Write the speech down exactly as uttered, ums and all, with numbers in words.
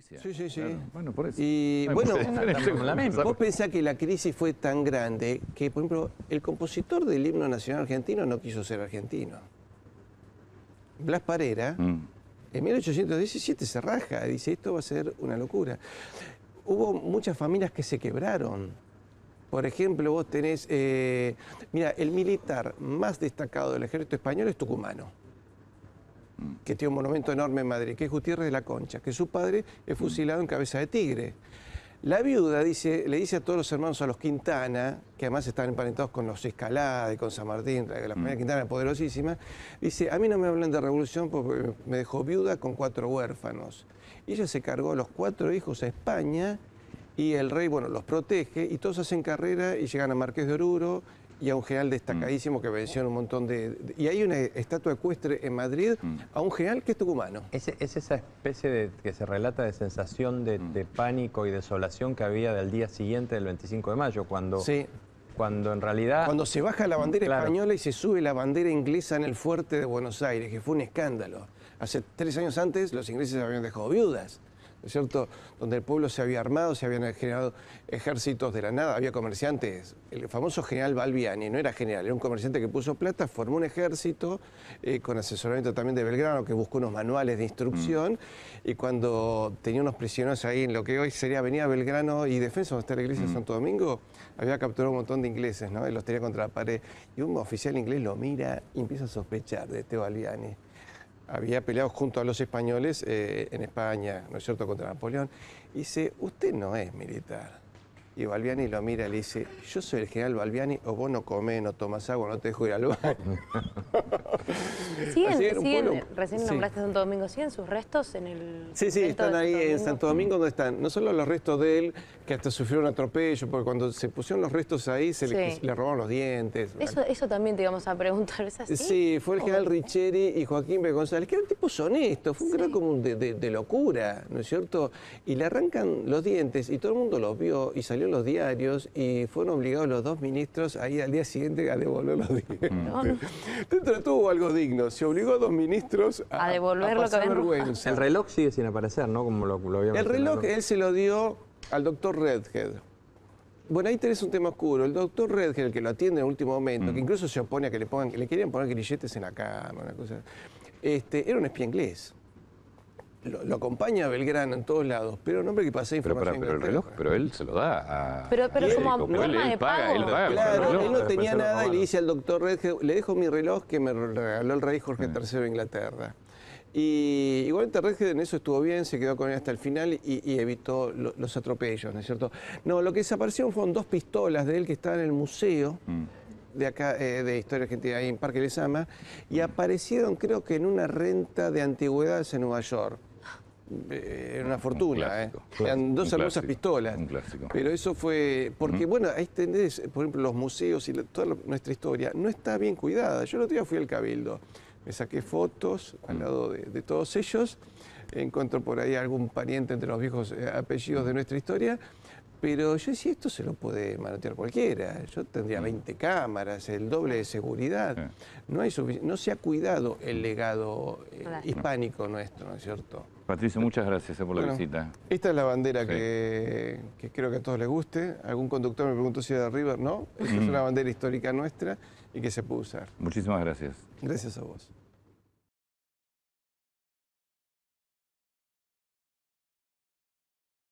justicia. Sí, sí, sí. Claro. Bueno, por eso. Y no, bueno, no, vos pensás que la crisis fue tan grande que, por ejemplo, el compositor del himno nacional argentino no quiso ser argentino. Blas Parera, mm. en mil ochocientos diecisiete se raja, dice, esto va a ser una locura. Hubo muchas familias que se quebraron. Por ejemplo, vos tenés... Eh, mira, el militar más destacado del ejército español es tucumano, que tiene un monumento enorme en Madrid, que es Gutiérrez de la Concha, que su padre es fusilado en Cabeza de Tigre. La viuda dice, le dice a todos los hermanos, a los Quintana, que además están emparentados con los Escalada y con San Martín, la familia Quintana es poderosísima, dice, a mí no me hablan de revolución porque me dejó viuda con cuatro huérfanos. Y ella se cargó a los cuatro hijos a España y el rey, bueno, los protege y todos hacen carrera y llegan a Marqués de Oruro, y a un general destacadísimo mm. que venció un montón de, de... Y hay una estatua ecuestre en Madrid mm. a un general que es tucumano. Es, es esa especie de que se relata de sensación de, mm. de pánico y desolación que había del día siguiente del veinticinco de mayo, cuando, sí. cuando en realidad... Cuando se baja la bandera claro. española y se sube la bandera inglesa en el fuerte de Buenos Aires, que fue un escándalo. Hace tres años antes los ingleses habían dejado viudas, ¿no es cierto? Donde el pueblo se había armado, se habían generado ejércitos de la nada, había comerciantes. El famoso general Balbiani no era general, era un comerciante que puso plata, formó un ejército eh, con asesoramiento también de Belgrano, que buscó unos manuales de instrucción. Mm. Y cuando tenía unos prisioneros ahí en lo que hoy sería Avenida Belgrano y Defensa, donde está la iglesia mm. de Santo Domingo, había capturado un montón de ingleses, ¿no? Y los tenía contra la pared. Y un oficial inglés lo mira y empieza a sospechar de este Balbiani. Había peleado junto a los españoles eh, en España, ¿no es cierto?, contra Napoleón. Y dice, usted no es militar. Y Balbiani lo mira y le dice, yo soy el general Balbiani, o vos no comés, no tomás agua, no te dejo ir al baño. ¿Siguen, siguen, pueblo... Recién sí. nombraste Santo Domingo, ¿siguen sus restos en el... Sí, sí, están ahí Santo en Santo Domingo, donde están no solo los restos de él, que hasta sufrió un atropello, porque cuando se pusieron los restos ahí, se sí. le, le robaron los dientes. Eso, eso también te íbamos a preguntar, ¿es así? Sí, fue el general Richeri y Joaquín Begonzales, que eran tipos honestos, fue un sí. gran común de, de, de locura, ¿no es cierto? Y le arrancan los dientes, y todo el mundo los vio, y salió los diarios y fueron obligados los dos ministros a ir al día siguiente a devolver los dientes. No. Dentro de todo hubo algo digno. Se obligó a dos ministros a, a devolver a lo que habían vergüenza. El reloj sigue sin aparecer, ¿no? Como lo, lo habíamos El reloj él se lo dio al doctor Redhead. Bueno, ahí tenés un tema oscuro. El doctor Redhead, el que lo atiende en el último momento, mm. que incluso se opone a que le pongan, que le querían poner grilletes en la cama, una cosa. Este, era un espía inglés. Lo, lo acompaña a Belgrano en todos lados, pero un hombre que pasea información. Pero, pero, pero el reloj, pero él se lo da a... Pero, pero él, como a él, él paga, él paga. Claro, reloj, él no tenía nada y le dice al doctor Redhead, le dejo mi reloj que me regaló el rey Jorge tercero de Inglaterra. Y igualmente Redhead en eso estuvo bien, se quedó con él hasta el final y, y evitó lo, los atropellos, ¿no es cierto? No, lo que desaparecieron fueron dos pistolas de él que estaban en el museo, mm. de acá, eh, de Historia Argentina, ahí en Parque Lezama, y aparecieron creo que en una renta de antigüedades en Nueva York. Era una fortuna, un clásico, ¿eh? Clásico, eran dos hermosas pistolas. Un clásico. Pero eso fue... Porque, mm. bueno, ahí tenés, por ejemplo, los museos y la, toda la, nuestra historia no está bien cuidada. Yo el otro día fui al Cabildo, me saqué fotos mm. al lado de, de todos ellos, encuentro por ahí algún pariente entre los viejos apellidos de nuestra historia, pero yo decía, esto se lo puede manotear cualquiera. Yo tendría veinte cámaras, el doble de seguridad. Eh. No hay no se ha cuidado el legado eh, hispánico nuestro, ¿no es cierto? Patricio, muchas gracias por la bueno, visita. Esta es la bandera sí. que, que creo que a todos les guste. Algún conductor me preguntó si era de River, ¿no? Esta mm. es una bandera histórica nuestra y que se puede usar. Muchísimas gracias. Gracias a vos.